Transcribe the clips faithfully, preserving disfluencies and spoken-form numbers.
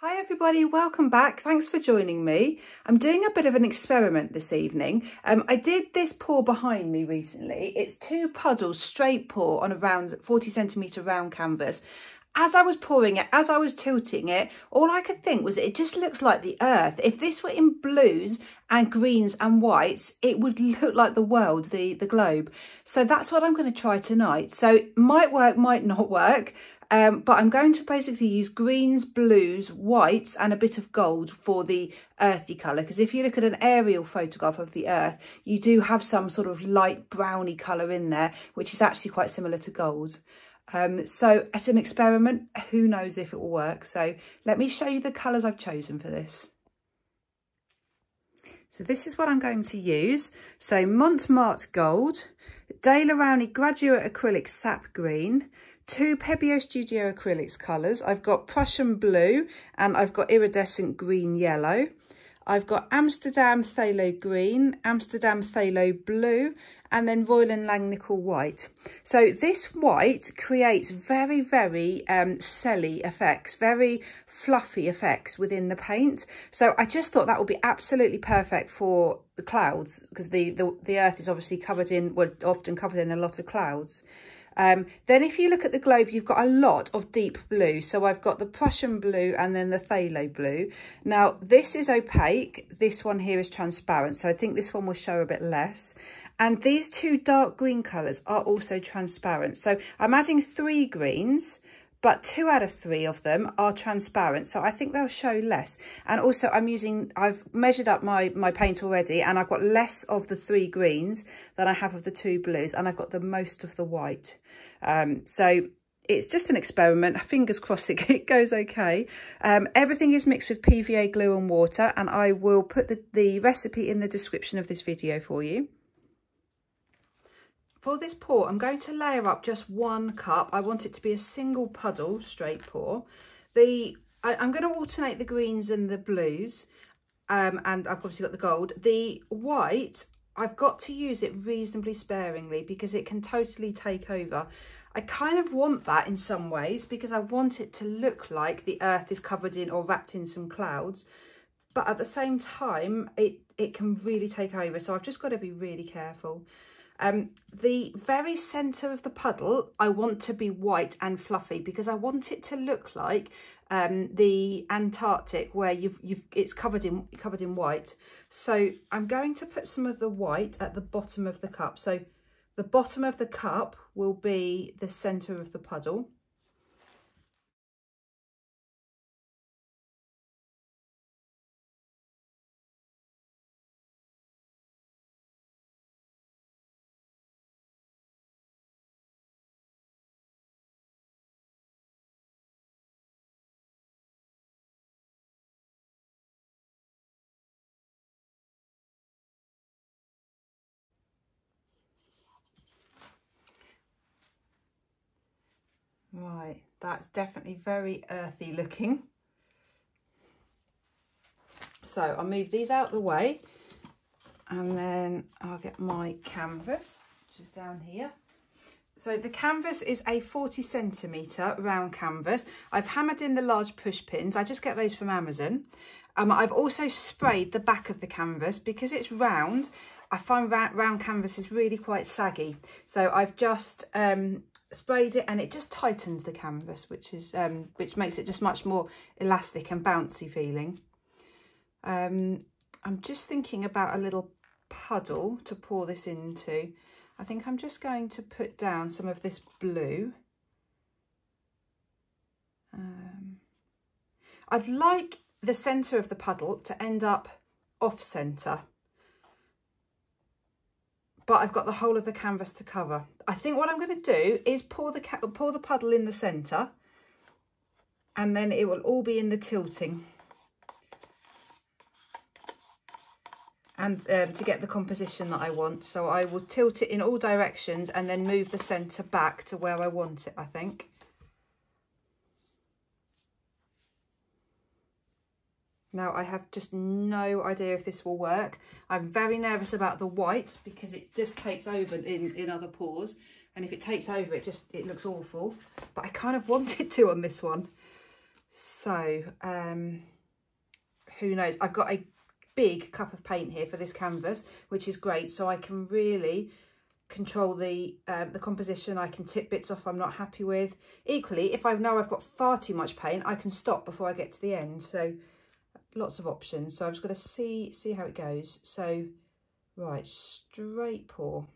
Hi everybody, welcome back. Thanks for joining me. I'm doing a bit of an experiment this evening. Um, I did this pour behind me recently. It's two puddles straight pour on a round forty centimetre round canvas. As I was pouring it, as I was tilting it, all I could think was it just looks like the earth. If this were in blues and greens and whites, it would look like the world, the, the globe. So that's what I'm going to try tonight. So it might work, might not work, um, but I'm going to basically use greens, blues, whites and a bit of gold for the earthy colour. Because if you look at an aerial photograph of the earth, you do have some sort of light browny colour in there, which is actually quite similar to gold. Um, so as an experiment, who knows if it will work. So let me show you the colours I've chosen for this. So this is what I'm going to use. So Montmartre Gold, Daler Rowney Graduate Acrylic Sap Green, two Pebeo Studio Acrylics colours. I've got Prussian Blue and I've got Iridescent Green Yellow. I've got Amsterdam Phthalo Green, Amsterdam Phthalo Blue, and then Royal and Langnickel White. So this white creates very, very um, celly effects, very fluffy effects within the paint. So I just thought that would be absolutely perfect for the clouds, because the, the, the earth is obviously covered in, well, often covered in a lot of clouds. Um, then if you look at the globe, you've got a lot of deep blue. So I've got the Prussian blue and then the phthalo blue. Now, this is opaque. This one here is transparent. So I think this one will show a bit less. And these two dark green colours are also transparent. So I'm adding three greens, but two out of three of them are transparent, so I think they'll show less. And also I'm using, I've measured up my, my paint already, and I've got less of the three greens than I have of the two blues, and I've got the most of the white. Um, so it's just an experiment. Fingers crossed it, it goes okay. Um, everything is mixed with P V A glue and water, and I will put the, the recipe in the description of this video for you. For this pour, I'm going to layer up just one cup. I want it to be a single puddle, straight pour. The I, I'm going to alternate the greens and the blues, um, and I've obviously got the gold. The white, I've got to use it reasonably sparingly because it can totally take over. I kind of want that in some ways because I want it to look like the earth is covered in or wrapped in some clouds. But at the same time, it, it can really take over. So I've just got to be really careful. Um, the very centre of the puddle, I want to be white and fluffy because I want it to look like um, the Antarctic, where you've, you've, it's covered in, covered in white. So I'm going to put some of the white at the bottom of the cup. So the bottom of the cup will be the centre of the puddle. Right, that's definitely very earthy looking. So I'll move these out of the way and then I'll get my canvas, which is down here. So the canvas is a forty centimetre round canvas. I've hammered in the large push pins. I just get those from Amazon. Um, I've also sprayed the back of the canvas because it's round. I find round canvas is really quite saggy. So I've just um, sprayed it, and it just tightens the canvas, which is um, which makes it just much more elastic and bouncy feeling. Um, I'm just thinking about a little puddle to pour this into. I think I'm just going to put down some of this blue. Um, I'd like the centre of the puddle to end up off centre, but I've got the whole of the canvas to cover. I think what I'm going to do is pour the, pour the puddle in the centre, and then it will all be in the tilting, and um, to get the composition that I want. So I will tilt it in all directions and then move the centre back to where I want it, I think. Now, I have just no idea if this will work. I'm very nervous about the white because it just takes over in, in other pours. And if it takes over, it just, it looks awful. But I kind of want it to on this one. So um who knows. I've got a big cup of paint here for this canvas, which is great, so I can really control the um, the composition. I can tip bits off I'm not happy with. Equally, if I know I've got far too much paint, I can stop before I get to the end. So lots of options. So I'm just going to see see how it goes. So right, straight pour.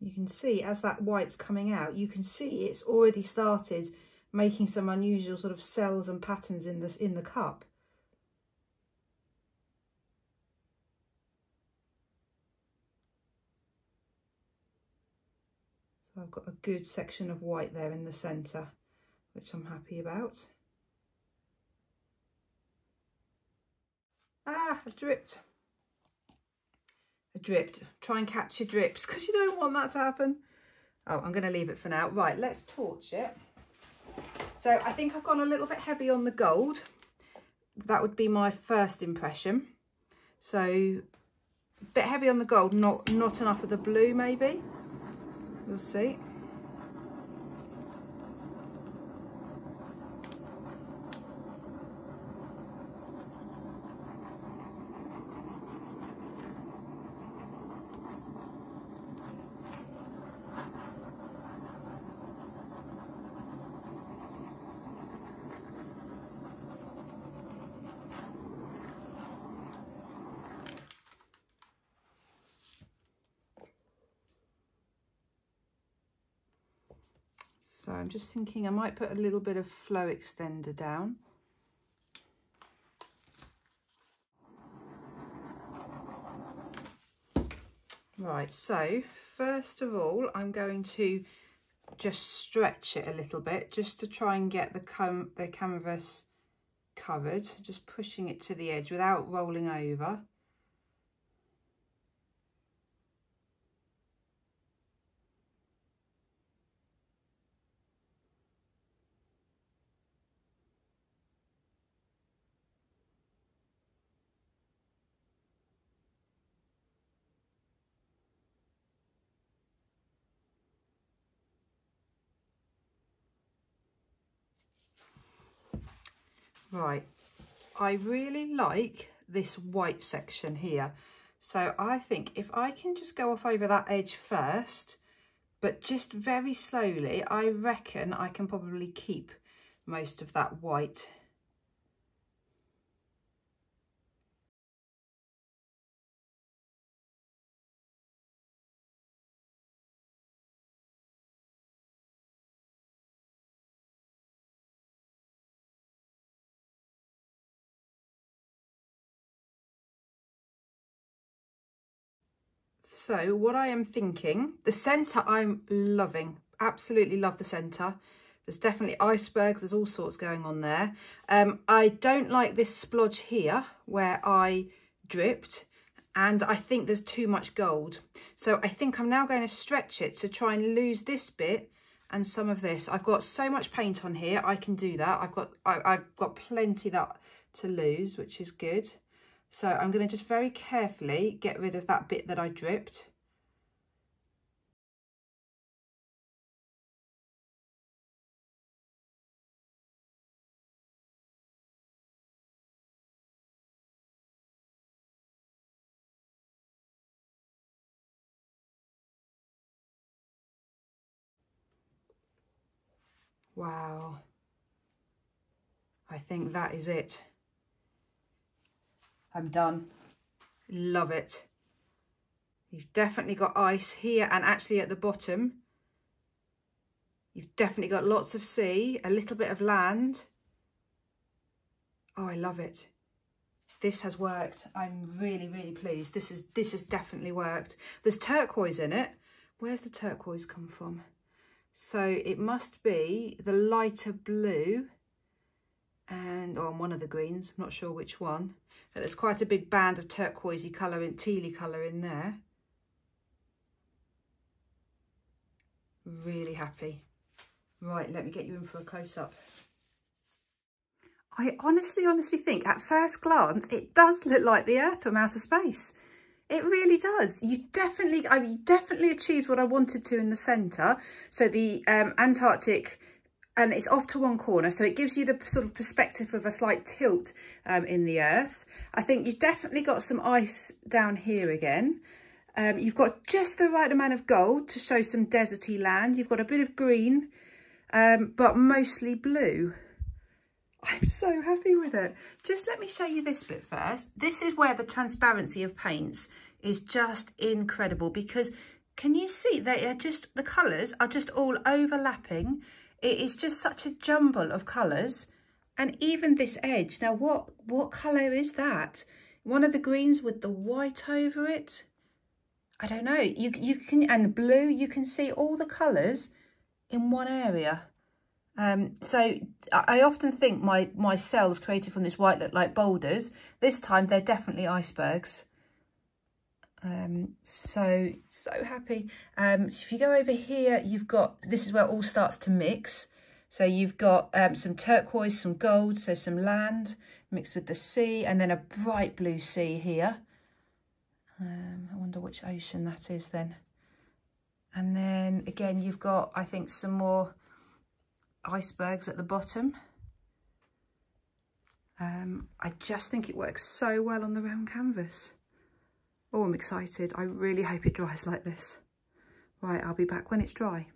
You can see as that white's coming out, you can see it's already started making some unusual sort of cells and patterns in this in the cup. So I've got a good section of white there in the centre, which I'm happy about. Ah, I've dripped. Dripped. Try and catch your drips, because you don't want that to happen. Oh, I'm going to leave it for now. Right, let's torch it. So I think I've gone a little bit heavy on the gold. That would be my first impression. So a bit heavy on the gold, not not enough of the blue maybe. We'll see. So I'm just thinking I might put a little bit of flow extender down. Right, so first of all, I'm going to just stretch it a little bit just to try and get the, com the canvas covered, just pushing it to the edge without rolling over. Right, I really like this white section here. So I think if I can just go off over that edge first, but just very slowly, I reckon I can probably keep most of that white. So what I am thinking, the centre I'm loving, absolutely love the centre. There's definitely icebergs, there's all sorts going on there. Um, I don't like this splodge here where I dripped, and I think there's too much gold. So I think I'm now going to stretch it to try and lose this bit and some of this. I've got so much paint on here, I can do that. I've got, I, I've got plenty that to lose, which is good. So I'm going to just very carefully get rid of that bit that I dripped. Wow. I think that is it. I'm done. Love it. You've definitely got ice here and actually at the bottom. You've definitely got lots of sea, a little bit of land. Oh, I love it. This has worked. I'm really, really pleased. This is this has definitely worked. There's turquoise in it. Where's the turquoise come from? So it must be the lighter blue and or on one of the greens. I'm not sure which one. But there's quite a big band of turquoisey colour and tealy colour in there. Really happy. Right, let me get you in for a close-up. I honestly, honestly think at first glance, it does look like the Earth from outer space. It really does. You definitely, I mean, you definitely achieved what I wanted to in the centre. So the um, Antarctic, and it's off to one corner. So it gives you the sort of perspective of a slight tilt um, in the Earth. I think you've definitely got some ice down here again. Um, you've got just the right amount of gold to show some deserty land. You've got a bit of green, um, but mostly blue. I'm so happy with it. Just let me show you this bit first. This is where the transparency of paints is just incredible, because can you see they are just, the colours are just all overlapping. It is just such a jumble of colours. And even this edge, now what, what colour is that? One of the greens with the white over it. I don't know, you, you can, and the blue, you can see all the colours in one area. Um, so I often think my, my cells created from this white look like boulders. This time they're definitely icebergs. Um, so, so happy. Um, so if you go over here, you've got, this is where it all starts to mix. So you've got um, some turquoise, some gold, so some land mixed with the sea, and then a bright blue sea here. Um, I wonder which ocean that is then. And then again, you've got, I think, some more icebergs at the bottom. um I just think it works so well on the round canvas. Oh, I'm excited. I really hope it dries like this. Right, I'll be back when it's dry.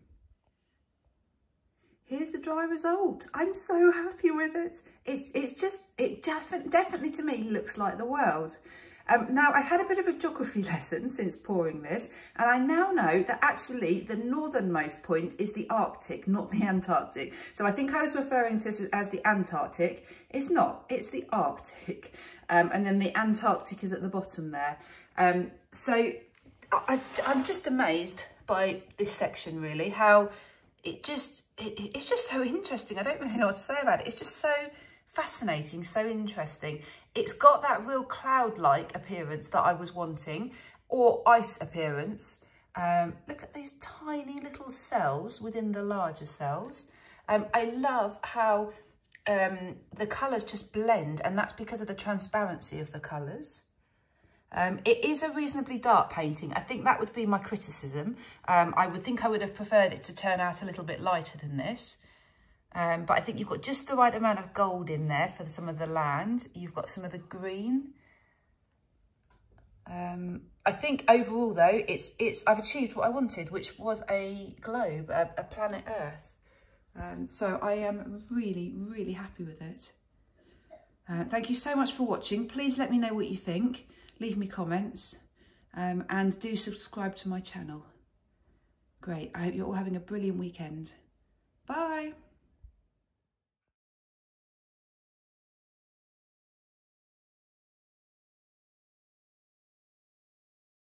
Here's the dry result. I'm so happy with it. It's it's just it just definitely to me looks like the world. Um, now, I had a bit of a geography lesson since pouring this, and I now know that actually the northernmost point is the Arctic, not the Antarctic. So I think I was referring to this as the Antarctic. It's not, it's the Arctic. Um, and then the Antarctic is at the bottom there. Um, so I, I, I'm just amazed by this section, really, how it just, it, it's just so interesting. I don't really know what to say about it. It's just so fascinating, so interesting. It's got that real cloud-like appearance that I was wanting, or ice appearance. Um, look at these tiny little cells within the larger cells. Um, I love how um, the colours just blend, and that's because of the transparency of the colours. Um, it is a reasonably dark painting. I think that would be my criticism. Um, I would think I would have preferred it to turn out a little bit lighter than this. Um, but I think you've got just the right amount of gold in there for the, some of the land. You've got some of the green. Um, I think overall, though, it's it's I've achieved what I wanted, which was a globe, a, a planet Earth. Um, so I am really, really happy with it. Uh, thank you so much for watching. Please let me know what you think. Leave me comments, um, and do subscribe to my channel. Great. I hope you're all having a brilliant weekend. Bye.